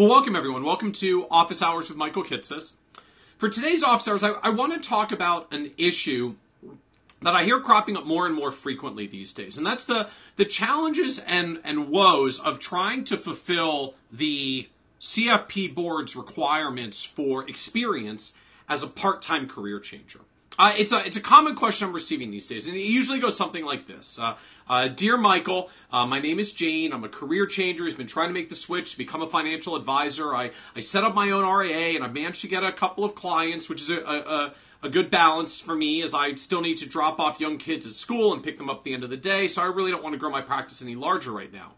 Well, welcome everyone. Welcome to Office Hours with Michael Kitces. For today's Office Hours, I want to talk about an issue that I hear cropping up more and more frequently these days, and that's the challenges and woes of trying to fulfill the CFP Board's requirements for experience as a part-time career changer. It's a common question I'm receiving these days, and it usually goes something like this. Dear Michael, my name is Jane. I'm a career changer who's been trying to make the switch to become a financial advisor. I set up my own RIA, and I managed to get a couple of clients, which is a good balance for me, as I still need to drop off young kids at school and pick them up at the end of the day, so I really don't want to grow my practice any larger right now.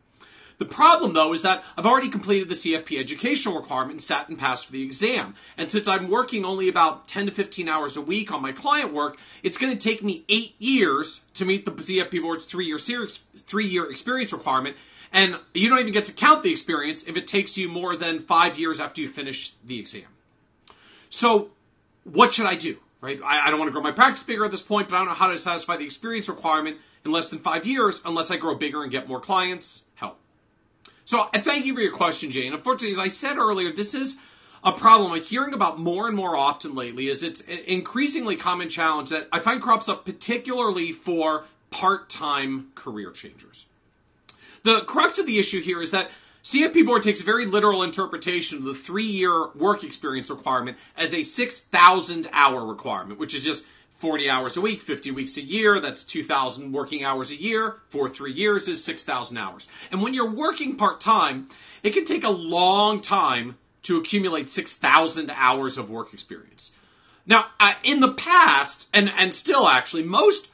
The problem, though, is that I've already completed the CFP educational requirement and sat and passed for the exam. And since I'm working only about 10 to 15 hours a week on my client work, it's going to take me 8 years to meet the CFP Board's three-year experience requirement. And you don't even get to count the experience if it takes you more than 5 years after you finish the exam. So what should I do? Right? I don't want to grow my practice bigger at this point, but I don't know how to satisfy the experience requirement in less than 5 years unless I grow bigger and get more clients. Help. So I thank you for your question, Jane. Unfortunately, as I said earlier, this is a problem I'm hearing about more and more often lately, as it's an increasingly common challenge that I find crops up particularly for part-time career changers. The crux of the issue here is that CFP Board takes a very literal interpretation of the 3-year work experience requirement as a 6,000-hour requirement, which is just 40 hours a week, 50 weeks a year. That's 2,000 working hours a year. For 3 years is 6,000 hours. And when you're working part-time, it can take a long time to accumulate 6,000 hours of work experience. Now, in the past, and still actually, most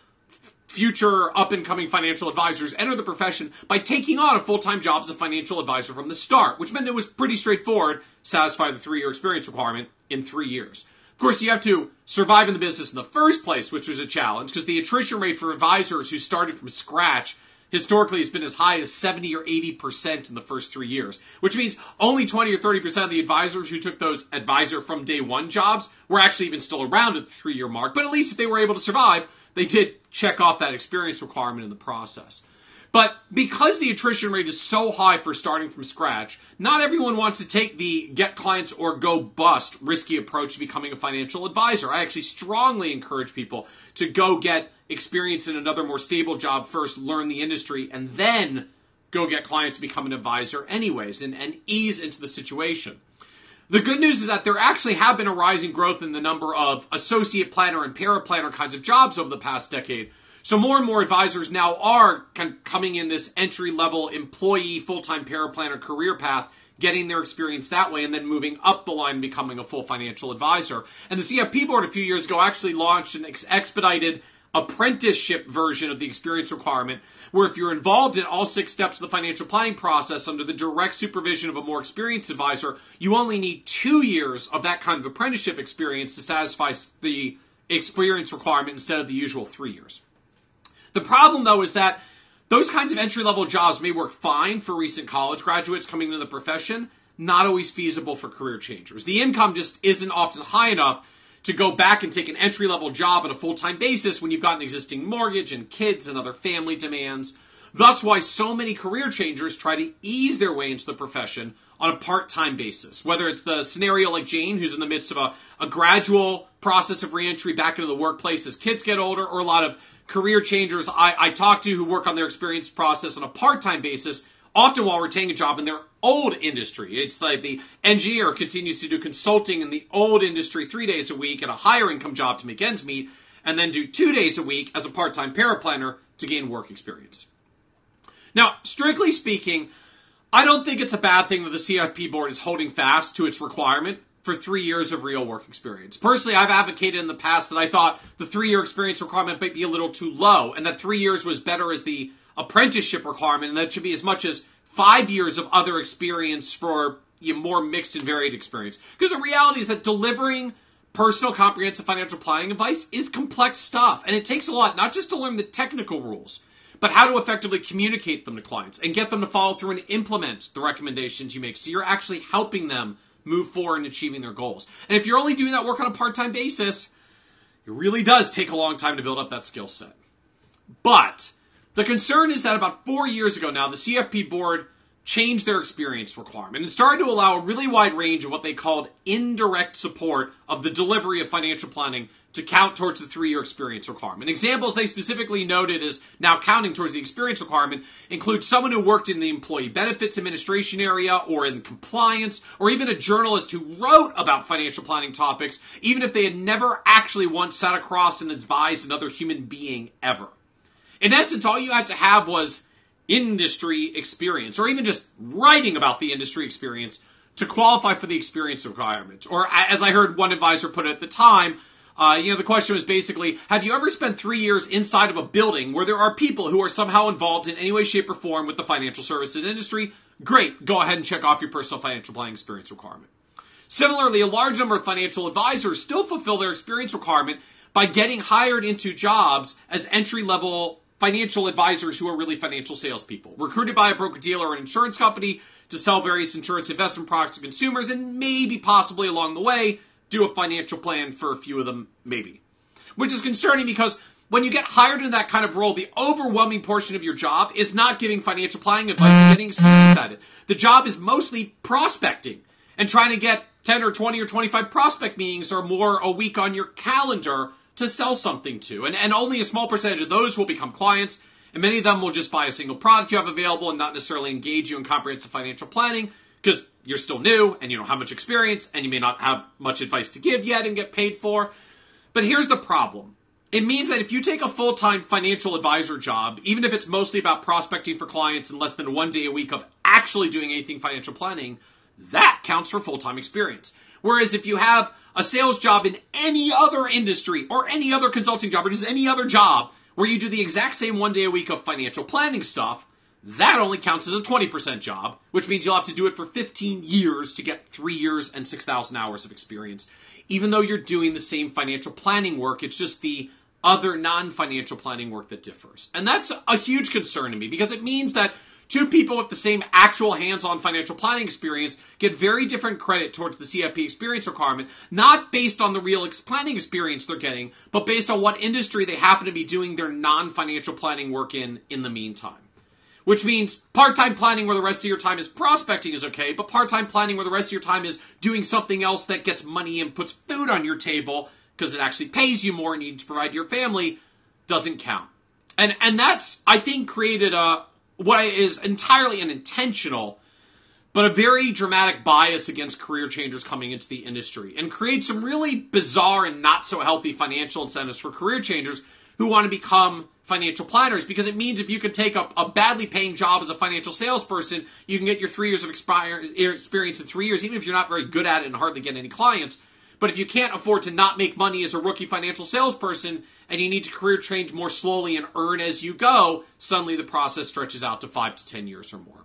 future up-and-coming financial advisors enter the profession by taking on a full-time job as a financial advisor from the start, which meant it was pretty straightforward, satisfy the 3-year experience requirement in 3 years. Of course, you have to survive in the business in the first place, which was a challenge because the attrition rate for advisors who started from scratch historically has been as high as 70 or 80% in the first 3 years, which means only 20 or 30% of the advisors who took those advisor from day one jobs were actually even still around at the 3-year mark. But at least if they were able to survive, they did check off that experience requirement in the process. But because the attrition rate is so high for starting from scratch, not everyone wants to take the get clients or go bust risky approach to becoming a financial advisor. I actually strongly encourage people to go get experience in another more stable job first, learn the industry, and then go get clients to become an advisor anyways and ease into the situation. The good news is that there actually have been a rising growth in the number of associate planner and paraplanner kinds of jobs over the past decade. So more and more advisors now are coming in this entry-level employee, full-time paraplanner career path, getting their experience that way, and then moving up the line and becoming a full financial advisor. And the CFP Board a few years ago actually launched an expedited apprenticeship version of the experience requirement, where if you're involved in all 6 steps of the financial planning process under the direct supervision of a more experienced advisor, you only need 2 years of that kind of apprenticeship experience to satisfy the experience requirement instead of the usual 3 years. The problem, though, is that those kinds of entry-level jobs may work fine for recent college graduates coming into the profession, not always feasible for career changers. The income just isn't often high enough to go back and take an entry-level job on a full-time basis when you've got an existing mortgage and kids and other family demands. Thus why so many career changers try to ease their way into the profession on a part-time basis, whether it's the scenario like Jane, who's in the midst of a gradual process of reentry back into the workplace as kids get older, or a lot of career changers I talk to who work on their experience process on a part-time basis, often while retaining a job in their old industry. It's like the NGR continues to do consulting in the old industry 3 days a week at a higher income job to make ends meet, and then do 2 days a week as a part-time paraplanner to gain work experience. Now, strictly speaking, I don't think it's a bad thing that the CFP Board is holding fast to its requirement for 3 years of real work experience. Personally, I've advocated in the past that I thought the 3-year experience requirement might be a little too low, and that 3 years was better as the apprenticeship requirement, and that should be as much as 5 years of other experience for more mixed and varied experience. Because the reality is that delivering personal comprehensive financial planning advice is complex stuff, and it takes a lot, not just to learn the technical rules, but how to effectively communicate them to clients and get them to follow through and implement the recommendations you make so you're actually helping them move forward in achieving their goals. And if you're only doing that work on a part-time basis, it really does take a long time to build up that skill set. But the concern is that about 4 years ago now, the CFP Board changed their experience requirement and started to allow a really wide range of what they called indirect support of the delivery of financial planning to count towards the 3-year experience requirement. Examples they specifically noted as now counting towards the experience requirement include someone who worked in the employee benefits administration area or in compliance, or even a journalist who wrote about financial planning topics, even if they had never actually once sat across and advised another human being ever. In essence, all you had to have was industry experience, or even just writing about the industry experience to qualify for the experience requirement. Or as I heard one advisor put it at the time, the question was basically, have you ever spent 3 years inside of a building where there are people who are somehow involved in any way, shape, or form with the financial services industry? Great, go ahead and check off your personal financial planning experience requirement. Similarly, a large number of financial advisors still fulfill their experience requirement by getting hired into jobs as entry-level financial advisors who are really financial salespeople, recruited by a broker-dealer or an insurance company to sell various insurance investment products to consumers, and maybe possibly along the way, do a financial plan for a few of them, maybe. Which is concerning because when you get hired in that kind of role, the overwhelming portion of your job is not giving financial planning advice and getting students at it. The job is mostly prospecting and trying to get 10 or 20 or 25 prospect meetings or more a week on your calendar to sell something to. And only a small percentage of those will become clients, and many of them will just buy a single product you have available and not necessarily engage you in comprehensive financial planning because you're still new and you don't have much experience and you may not have much advice to give yet and get paid for. But here's the problem. It means that if you take a full-time financial advisor job, even if it's mostly about prospecting for clients and less than 1 day a week of actually doing anything financial planning, that counts for full-time experience. Whereas if you have a sales job in any other industry or any other consulting job or just any other job where you do the exact same 1 day a week of financial planning stuff, that only counts as a 20% job, which means you'll have to do it for 15 years to get 3 years and 6,000 hours of experience. Even though you're doing the same financial planning work, it's just the other non-financial planning work that differs. And that's a huge concern to me because it means that two people with the same actual hands-on financial planning experience get very different credit towards the CFP experience requirement, not based on the real planning experience they're getting, but based on what industry they happen to be doing their non-financial planning work in the meantime. Which means part-time planning where the rest of your time is prospecting is okay, but part-time planning where the rest of your time is doing something else that gets money and puts food on your table because it actually pays you more and you need to provide to your family doesn't count. And that's, I think, created what is entirely unintentional, but a very dramatic bias against career changers coming into the industry, and creates some really bizarre and not so healthy financial incentives for career changers who want to become financial planners, because it means if you could take a badly paying job as a financial salesperson, you can get your 3 years of experience in 3 years, even if you're not very good at it and hardly get any clients. But if you can't afford to not make money as a rookie financial salesperson and you need to career change more slowly and earn as you go, suddenly the process stretches out to 5 to 10 years or more.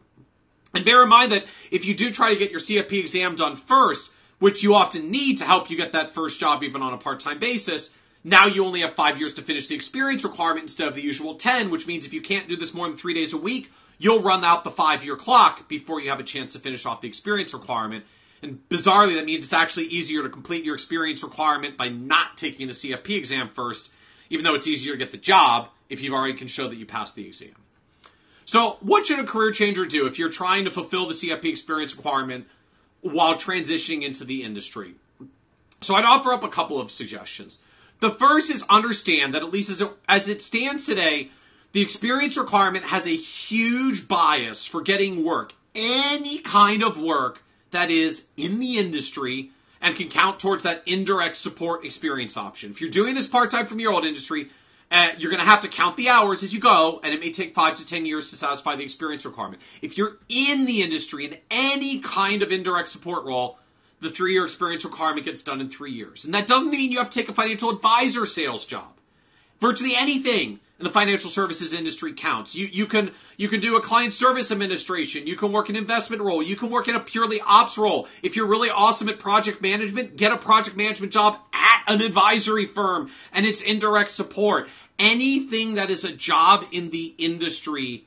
And bear in mind that if you do try to get your CFP exam done first, which you often need to help you get that first job even on a part-time basis, now you only have 5 years to finish the experience requirement instead of the usual 10, which means if you can't do this more than 3 days a week, you'll run out the 5-year clock before you have a chance to finish off the experience requirement. And bizarrely, that means it's actually easier to complete your experience requirement by not taking the CFP exam first, even though it's easier to get the job if you already can show that you passed the exam. So what should a career changer do if you're trying to fulfill the CFP experience requirement while transitioning into the industry? So I'd offer up a couple of suggestions. The first is understand that at least as it stands today, the experience requirement has a huge bias for getting work, any kind of work, that is in the industry and can count towards that indirect support experience option. If you're doing this part-time from your old industry, you're going to have to count the hours as you go, and it may take 5 to 10 years to satisfy the experience requirement. If you're in the industry in any kind of indirect support role, the 3-year experience requirement gets done in 3 years. And that doesn't mean you have to take a financial advisor sales job. Virtually anything in the financial services industry counts. You can do a client service administration. You can work an investment role. You can work in a purely ops role. If you're really awesome at project management, get a project management job at an advisory firm and it's indirect support. Anything that is a job in the industry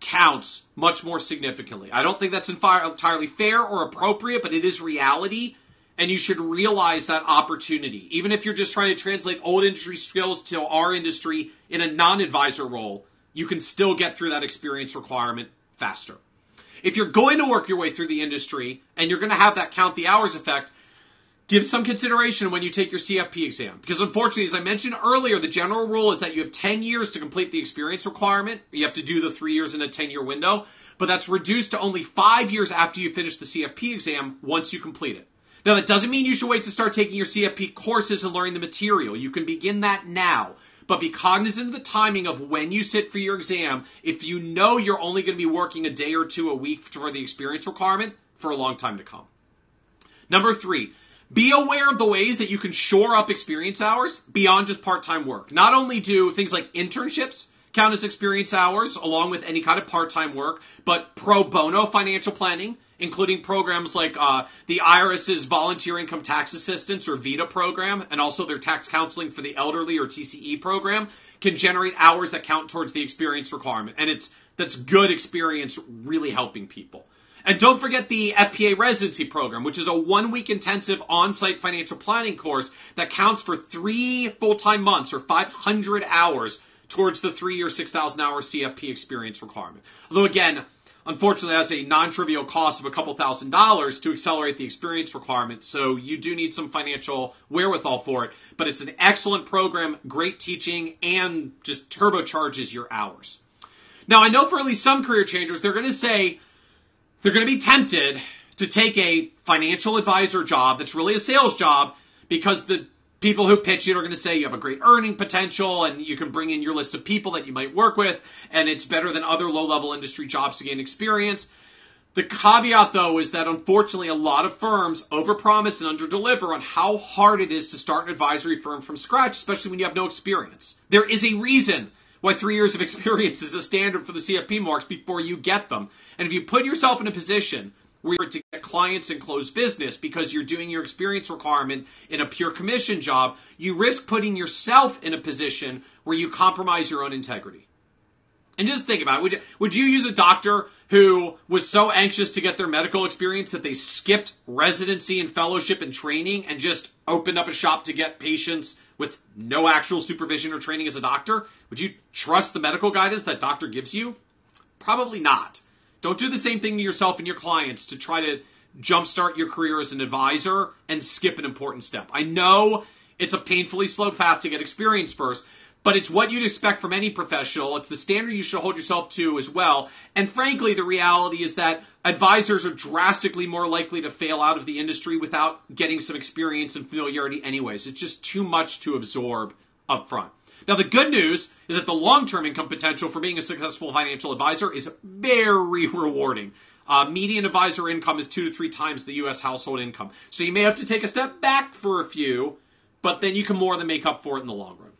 counts much more significantly. I don't think that's entirely fair or appropriate, but it is reality. And you should realize that opportunity. Even if you're just trying to translate old industry skills to our industry in a non-advisor role, you can still get through that experience requirement faster. If you're going to work your way through the industry and you're going to have that count the hours effect, give some consideration when you take your CFP exam. Because unfortunately, as I mentioned earlier, the general rule is that you have 10 years to complete the experience requirement. You have to do the 3 years in a 10-year window, but that's reduced to only 5 years after you finish the CFP exam once you complete it. Now, that doesn't mean you should wait to start taking your CFP courses and learning the material. You can begin that now, but be cognizant of the timing of when you sit for your exam. If you know you're only going to be working a day or two a week for the experience requirement for a long time to come. Number three, be aware of the ways that you can shore up experience hours beyond just part-time work. Not only do things like internships count as experience hours along with any kind of part-time work, but pro bono financial planning, including programs like the IRS's Volunteer Income Tax Assistance or VITA program, and also their Tax Counseling for the Elderly or TCE program, can generate hours that count towards the experience requirement. And that's good experience really helping people. And don't forget the FPA residency program, which is a one-week intensive on-site financial planning course that counts for 3 full-time months or 500 hours towards the 3 year, 6,000 hour CFP experience requirement. Although again, unfortunately, that's a non-trivial cost of a couple $1,000s to accelerate the experience requirement. So you do need some financial wherewithal for it, but it's an excellent program, great teaching, and just turbocharges your hours. Now, I know for at least some career changers, they're going to be tempted to take a financial advisor job that's really a sales job, because the people who pitch it are going to say you have a great earning potential and you can bring in your list of people that you might work with, and it's better than other low-level industry jobs to gain experience. The caveat, though, is that unfortunately a lot of firms overpromise and underdeliver on how hard it is to start an advisory firm from scratch, especially when you have no experience. There is a reason why 3 years of experience is a standard for the CFP marks before you get them. And if you put yourself in a position where you're to get clients and close business because you're doing your experience requirement in a pure commission job, you risk putting yourself in a position where you compromise your own integrity. And just think about it. Would you use a doctor who was so anxious to get their medical experience that they skipped residency and fellowship and training and just opened up a shop to get patients with no actual supervision or training as a doctor? Would you trust the medical guidance that doctor gives you? Probably not. Don't do the same thing to yourself and your clients to try to jumpstart your career as an advisor and skip an important step. I know it's a painfully slow path to get experience first, but it's what you'd expect from any professional. It's the standard you should hold yourself to as well. And frankly, the reality is that advisors are drastically more likely to fail out of the industry without getting some experience and familiarity anyways. It's just too much to absorb up front. Now, the good news is that the long-term income potential for being a successful financial advisor is very rewarding. Median advisor income is 2 to 3 times the U.S. household income. So you may have to take a step back for a few, but then you can more than make up for it in the long run.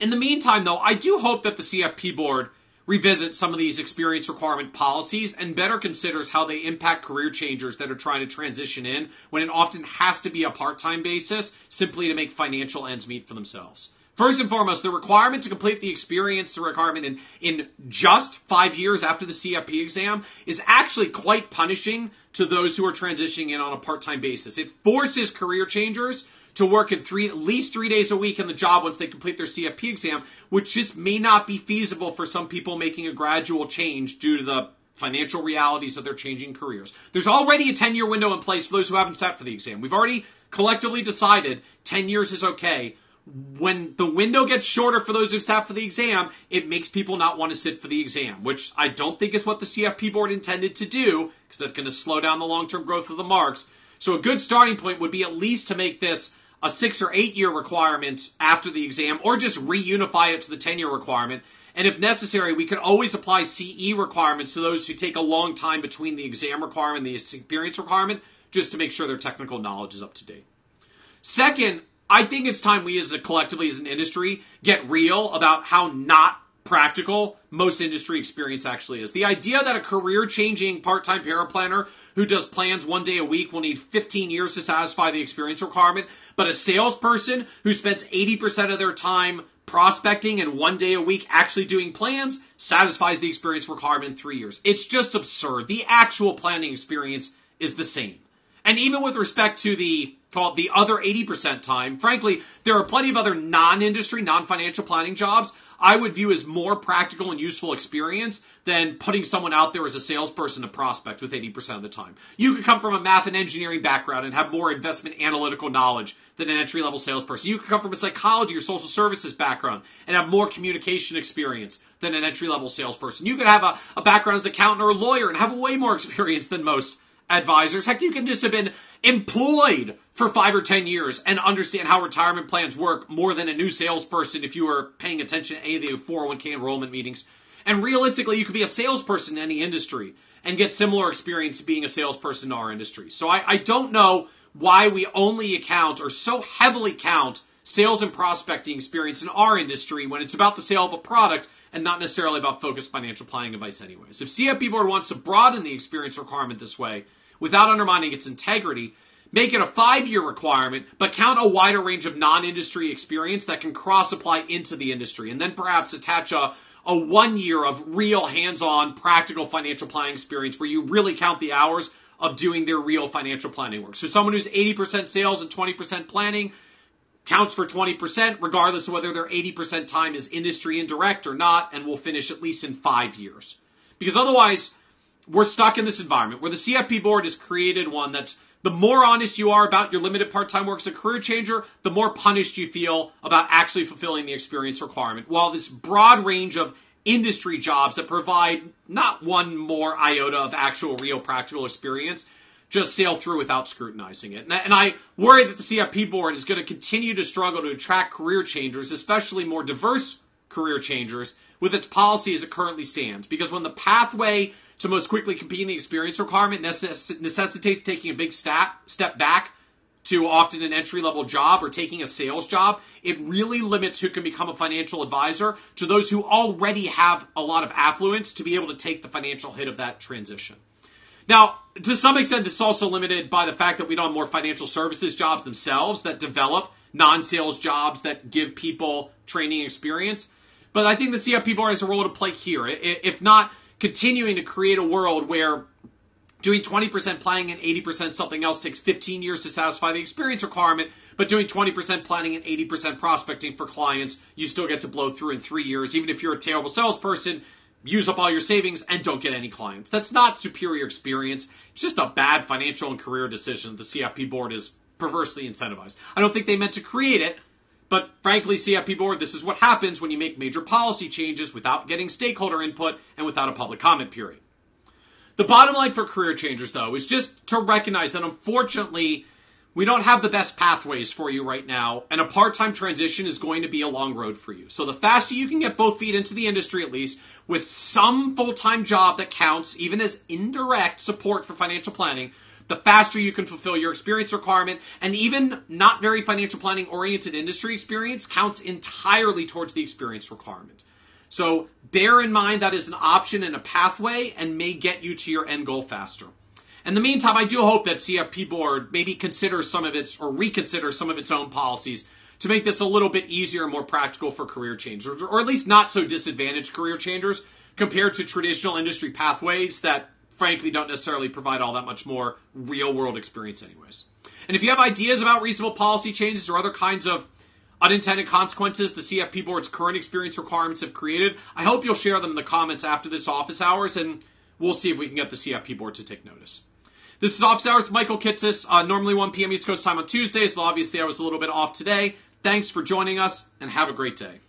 In the meantime, though, I do hope that the CFP board revisits some of these experience requirement policies and better considers how they impact career changers that are trying to transition in, when it often has to be a part-time basis simply to make financial ends meet for themselves. First and foremost, the requirement to complete the experience requirement in just 5 years after the CFP exam is actually quite punishing to those who are transitioning in on a part-time basis. It forces career changers to work at least three days a week in the job once they complete their CFP exam, which just may not be feasible for some people making a gradual change due to the financial realities of their changing careers. There's already a 10-year window in place for those who haven't sat for the exam. We've already collectively decided 10 years is okay. When the window gets shorter for those who've sat for the exam, it makes people not want to sit for the exam, which I don't think is what the CFP board intended to do, because that's going to slow down the long-term growth of the marks. So a good starting point would be at least to make this a 6 or 8 year requirement after the exam, or just reunify it to the 10-year requirement. And if necessary, we can always apply CE requirements to those who take a long time between the exam requirement and the experience requirement, just to make sure their technical knowledge is up to date. Second, I think it's time we collectively as an industry get real about how not practical most industry experience actually is. The idea that a career-changing part-time paraplanner who does plans one day a week will need 15 years to satisfy the experience requirement, but a salesperson who spends 80% of their time prospecting and one day a week actually doing plans satisfies the experience requirement in 3 years. It's just absurd. The actual planning experience is the same. And even with respect to the other 80% time, frankly, there are plenty of other non-industry, non-financial planning jobs I would view as more practical and useful experience than putting someone out there as a salesperson to prospect with 80% of the time. You could come from a math and engineering background and have more investment analytical knowledge than an entry-level salesperson. You could come from a psychology or social services background and have more communication experience than an entry-level salesperson. You could have a background as an accountant or a lawyer and have way more experience than most advisors. Heck, you can just have been employed for 5 or 10 years and understand how retirement plans work more than a new salesperson if you are paying attention to any of the 401k enrollment meetings. And realistically, you could be a salesperson in any industry and get similar experience being a salesperson in our industry. So I don't know why we only account or so heavily count sales and prospecting experience in our industry when it's about the sale of a product and not necessarily about focused financial planning advice anyways. If CFP Board wants to broaden the experience requirement this way without undermining its integrity, make it a 5-year requirement, but count a wider range of non-industry experience that can cross-apply into the industry, and then perhaps attach a 1 year of real hands-on practical financial planning experience where you really count the hours of doing their real financial planning work. So someone who's 80% sales and 20% planning counts for 20%, regardless of whether their 80% time is industry indirect or not, and will finish at least in 5 years. Because otherwise, we're stuck in this environment where the CFP Board has created one that's, the more honest you are about your limited part-time work as a career changer, the more punished you feel about actually fulfilling the experience requirement. While this broad range of industry jobs that provide not one more iota of actual real practical experience just sail through without scrutinizing it. And I worry that the CFP Board is going to continue to struggle to attract career changers, especially more diverse career changers, with its policy as it currently stands. Because when the pathway to most quickly compete in the experience requirement necessitates taking a big step back to often an entry-level job or taking a sales job, it really limits who can become a financial advisor to those who already have a lot of affluence to be able to take the financial hit of that transition. Now, to some extent, this is also limited by the fact that we don't have more financial services jobs themselves that develop non-sales jobs that give people training experience. But I think the CFP Board has a role to play here, if not continuing to create a world where doing 20% planning and 80% something else takes 15 years to satisfy the experience requirement, but doing 20% planning and 80% prospecting for clients, you still get to blow through in 3 years, even if you're a terrible salesperson, use up all your savings, and don't get any clients. That's not superior experience. It's just a bad financial and career decision the CFP Board is perversely incentivized. I don't think they meant to create it, but frankly, CFP Board, this is what happens when you make major policy changes without getting stakeholder input and without a public comment period. The bottom line for career changers, though, is just to recognize that, unfortunately, we don't have the best pathways for you right now, and a part-time transition is going to be a long road for you. So the faster you can get both feet into the industry, at least, with some full-time job that counts, even as indirect support for financial planning, the faster you can fulfill your experience requirement, and even not very financial planning-oriented industry experience counts entirely towards the experience requirement. So bear in mind that is an option and a pathway and may get you to your end goal faster. In the meantime, I do hope that CFP Board maybe considers some of its, or reconsiders some of its own policies to make this a little bit easier and more practical for career changers, or at least not so disadvantaged career changers compared to traditional industry pathways that frankly don't necessarily provide all that much more real-world experience anyways. And if you have ideas about reasonable policy changes or other kinds of unintended consequences the CFP Board's current experience requirements have created, I hope you'll share them in the comments after this office hours, and we'll see if we can get the CFP Board to take notice. This is Office Hours with Michael Kitces, normally 1 p.m. East Coast time on Tuesdays, but obviously I was a little bit off today. Thanks for joining us, and have a great day.